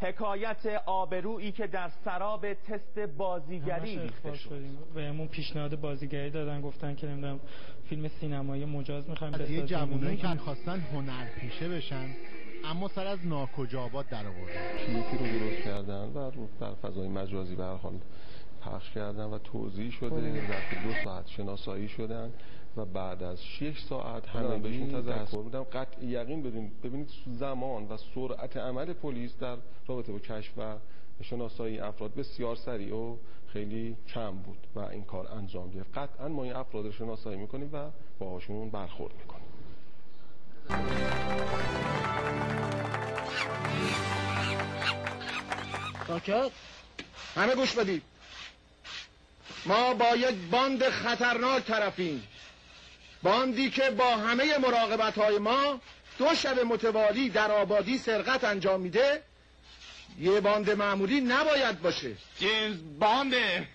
حکایت آبرویی که در سراب تست بازیگری ریخته شد. بهمون پیشنهاد بازیگری دادن، گفتن که نمیدونم فیلم سینمایی مجاز می‌خوایم بسازیم. از جوونایی که می‌خواستن هنرپیشه بشن اما سر از ناکجاآباد در آوردن. کلیپی رو درست کردن و در فضای مجازی به هر حال پخش کردن و توزیع شده. در 2 ساعت شناسایی شدن و بعد از 6 ساعت همه بهشون تذکر میدم. قطع یقین ببینید زمان و سرعت عمل پلیس در رابطه با کشف و شناسایی افراد بسیار سریع و خیلی کم بود و این کار انجام گرفت. قطعا ما این افراد رو شناسایی میکنیم و باهاشون برخورد میکنیم. ساکت، همه گوش بدید. ما با یک باند خطرناک طرفیم، باندی که با همه مراقبت‌های ما 2 شب متوالی در آبادی سرقت انجام میده. یه باند معمولی نباید باشه، یه بانده